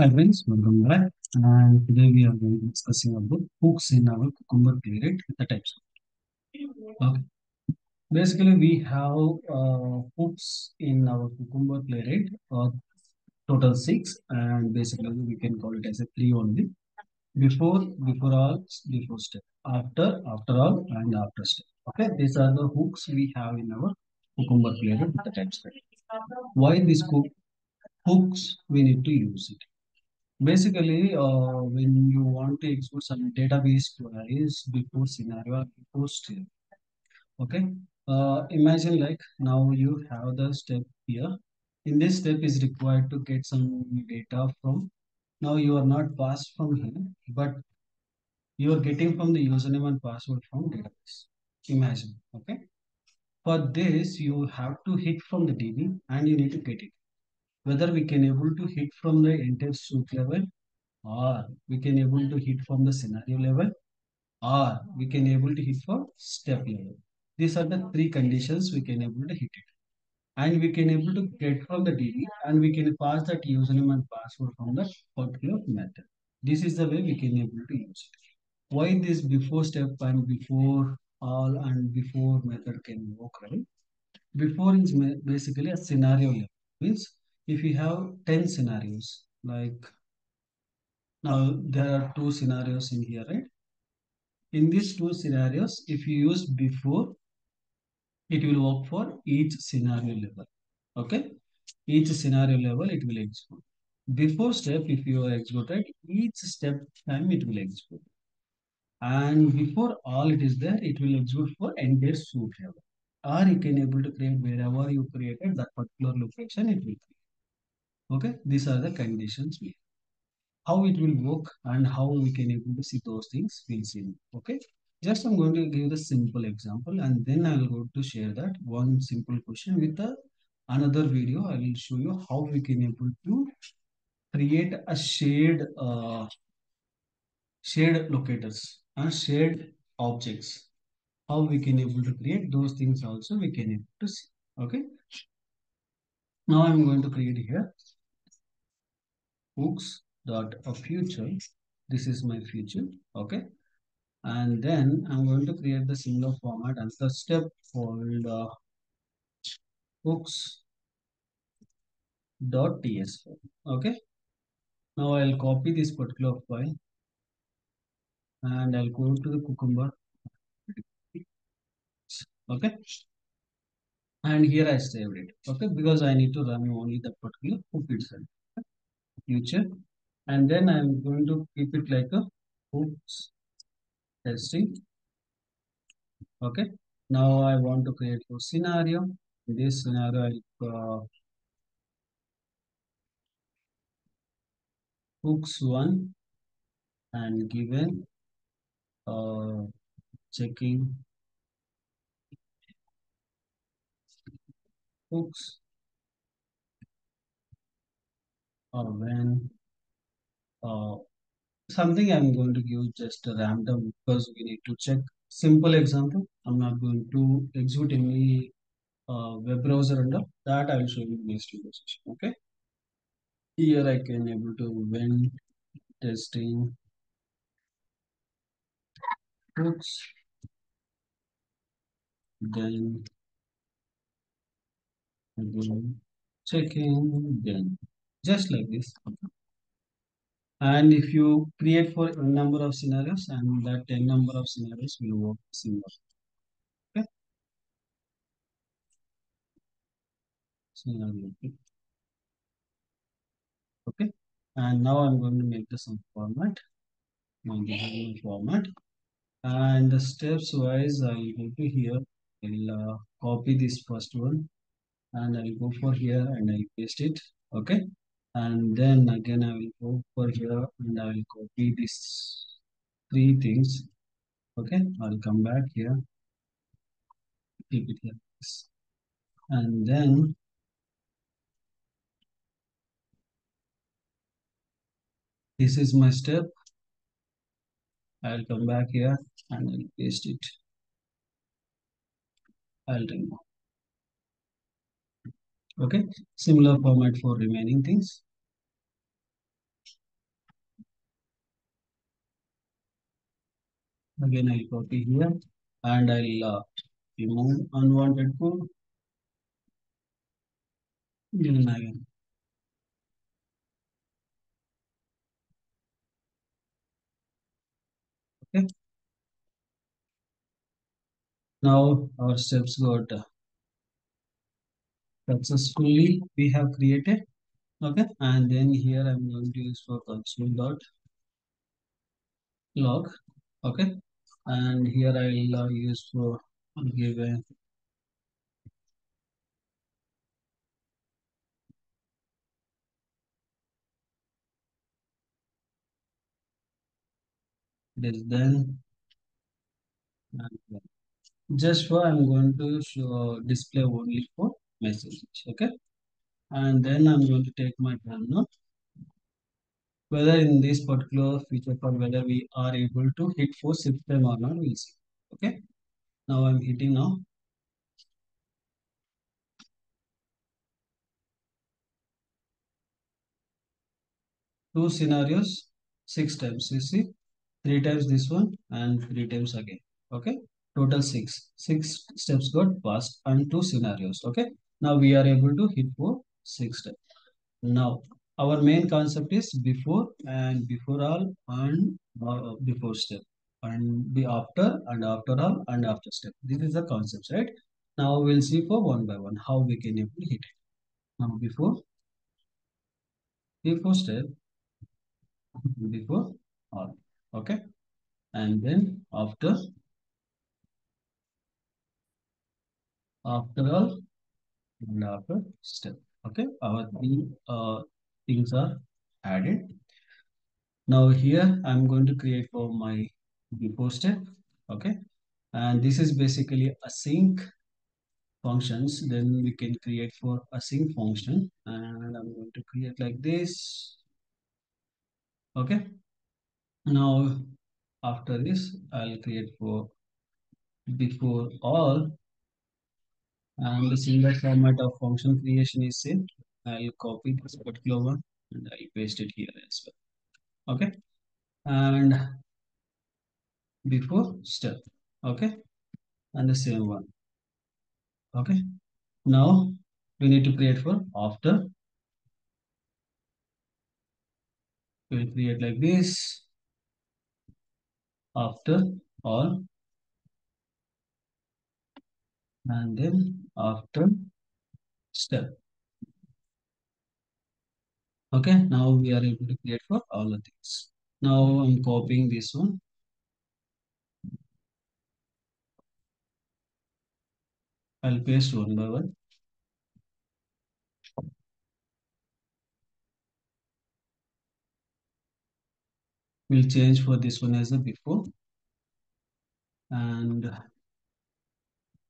Hi friends, welcome back. And today we are going to be discussing about hooks in our Cucumber playwright, the types. Okay. Basically, we have hooks in our Cucumber playwright, total 6, and basically we can call it as a 3 only. Before, before all, before step. After, after all, and after step. Okay, these are the hooks we have in our Cucumber playwright, the types. Why these hooks? We need to use it. Basically, when you want to export some database queries before scenario, before step. Okay. Imagine like now you have the step here. In this step is required to get some data from. Now you are not passed from here, but you are getting from the username and password from database. Imagine. Okay. For this, you have to hit from the DB and you need to get it. Whether we can able to hit from the entire suite level, or we can able to hit from the scenario level, or we can able to hit from step level. These are the three conditions we can able to hit it. And we can able to get from the DB and we can pass that username and password from that particular method. This is the way we can able to use it. Why this before step and before all and before method can work, right? Before is basically a scenario level. Means if you have 10 scenarios, like now there are 2 scenarios in here, right? In these 2 scenarios, if you use before, it will work for each scenario level. Okay? Each scenario level, it will execute. Before step, if you are executed, each step time it will execute. And before all it is there, it will execute for entire suite level. Or you can able to create wherever you created that particular location, it will create. Okay, these are the conditions we have. How it will work and how we can able to see those things, we'll see. Okay, just I'm going to give the simple example and then I will go to share that one simple question with another video. I will show you how we can able to create a shared locators and shared objects. How we can able to create those things also we can able to see. Okay, now I'm going to create here. Hooks.a future. This is my future. Okay. And then I'm going to create the similar format and the step called hooks.ts. Okay. Now I'll copy this particular file and I'll go to the Cucumber. Okay. And here I saved it. Okay. Because I need to run only the particular hook itself. Future, and then I'm going to keep it like a hooks testing. Okay, now I want to create a scenario. In this scenario, I'll hooks 1 and given checking hooks or when something I'm going to give just a random because we need to check simple example. I'm not going to execute any web browser under that. I will show you next video session. Okay, here I can able to when testing hooks, then again checking, then just like this. Okay. And if you create for a number of scenarios, and that n number of scenarios will work similar. Okay. Scenario. Okay. And now I'm going to make this some format. And the steps wise, I'll go to here. I'll copy this first one, and I'll go for here and I'll paste it. Okay. And then again, I will go for here and I will copy these 3 things. Okay, I'll come back here, keep it like this. And then this is my step. I'll come back here and I'll paste it. I'll remove. Okay, similar format for remaining things. Again, I'll copy here and I'll remove unwanted code. Then again, okay. Now our steps got successfully we have created. Okay, and then here I'm going to use for console.log. Okay, and here I'll use for give a this then. Just for I'm going to show display only for messages. Okay. And then I'm going to take my terminal, whether in this particular feature or whether we are able to hit for shift time or not, we'll see. Okay. Now I'm hitting now. Two scenarios, 6 times. You see, 3 times this one and 3 times again. Okay. Total 6. 6 steps got passed and 2 scenarios. Okay. Now we are able to hit for 6 times. Now our main concept is before and before all and before step and the after and after all and after step. This is the concepts, right? Now we'll see for one by one how we can able to hit it. Now before step, before all, okay, and then after all and after step. Okay, our three things are added. Now here I'm going to create for my before step. Okay, and this is basically async functions. Then we can create for async function, and I'm going to create like this. Okay, now after this I'll create for before all. And the single format of function creation is same. I'll copy this particular one and I'll paste it here as well. Okay. And before step. Okay. And the same one. Okay. Now we need to create for after. We'll create like this. After all. And then after step. Okay, now we are able to create for all the things. Now I'm copying this one. I'll paste one by one. We'll change for this one as a before. And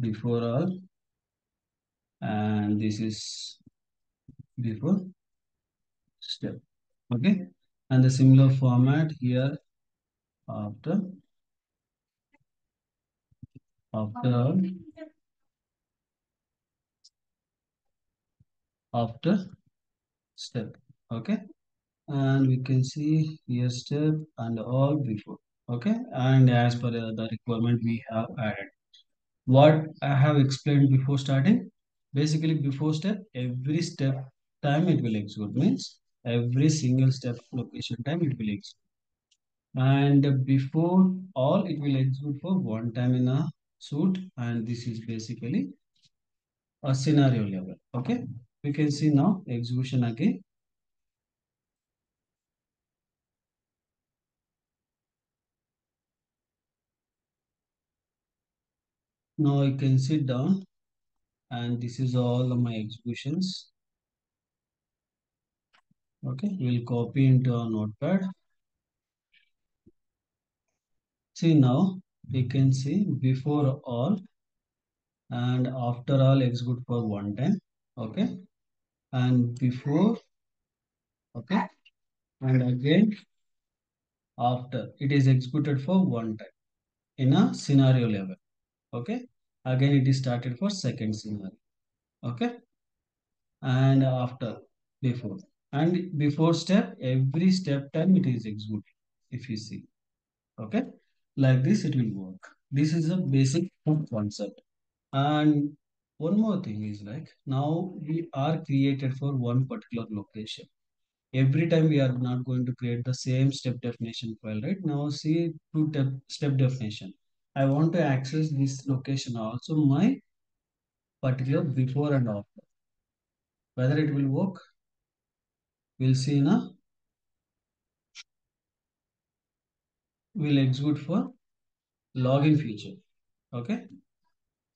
before all, and this is before step. Okay, and the similar format here after all, after step. Okay, and we can see here step and all before. Okay, and as per the requirement we have added. What I have explained before starting, basically before step, every step time it will execute, means every single step location time it will execute. And before all, it will execute for 1 time in a suite. And this is basically a scenario level. Okay, we can see now execution again. Now I can sit down and this is all of my executions. Okay, we'll copy into our notepad. See now you can see before all and after all execute for 1 time. Okay, and before, okay, and again after it is executed for 1 time in a scenario level. Okay, again it is started for 2nd scenario. Okay, and after before and before step, every step time it is executed if you see. Okay, Like this, it will work. This is a basic hook concept. And one more thing is, like, now we are created for one particular location. Every time we are not going to create the same step definition file, right? Now see two step definition. I want to access this location also, my particular before and after. Whether it will work, we'll see in a, we'll execute for login feature. Okay.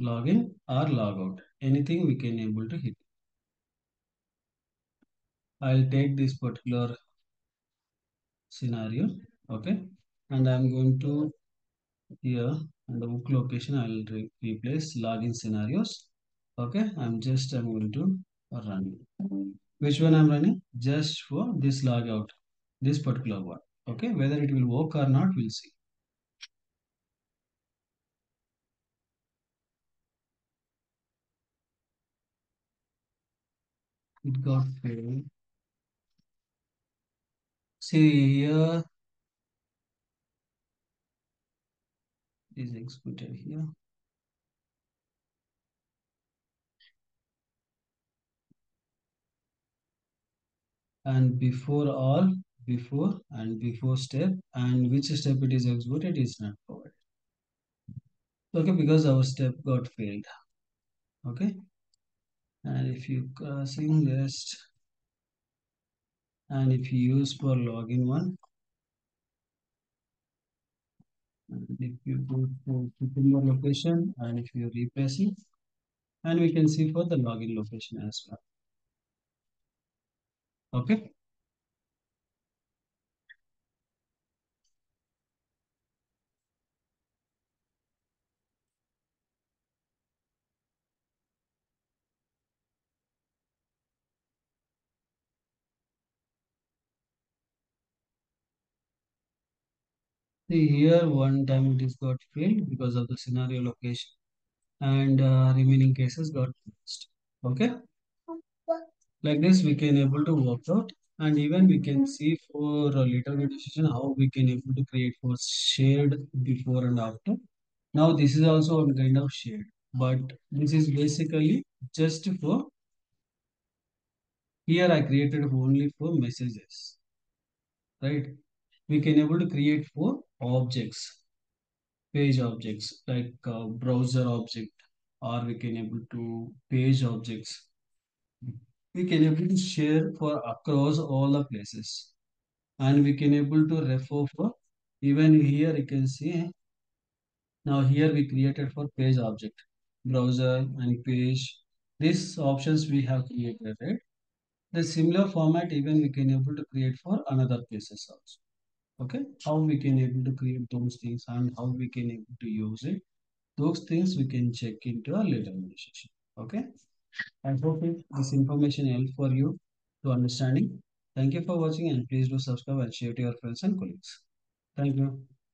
Login or logout. Anything we can able to hit. I'll take this particular scenario. Okay. And I'm going to here in the hook location, I'll replace login scenarios. Okay. I'm going to run. Which one I'm running? Just for this logout, this particular one. Okay. Whether it will work or not, we'll see. It got failed. See here, it is executed here. And before all, before and before step, and which step it is executed is not provided. Okay, because our step got failed. Okay. And if you crossing list, and if you use for login one, and if you go for Cucumber location, and if you replace it, and we can see for the login location as well. Okay. See here, one time it is got failed because of the scenario location, and remaining cases got missed. Okay, like this we can able to work out, and even we can see for a later video session how we can able to create for shared before and after. Now this is also one kind of shared, but this is basically just for here. I created only for messages, right? We can able to create for objects, page objects, like browser object, or we can able to page objects. We can able to share for across all the places, and we can able to refer for, even here you can see. Now here we created for page object, browser and page. These options we have created, right? The similar format even we can able to create for another places also. Okay, how we can able to create those things and how we can able to use it, those things we can check into our later session. Okay, I hope this information helped for you to understanding. Thank you for watching, and please do subscribe and share to your friends and colleagues. Thank you.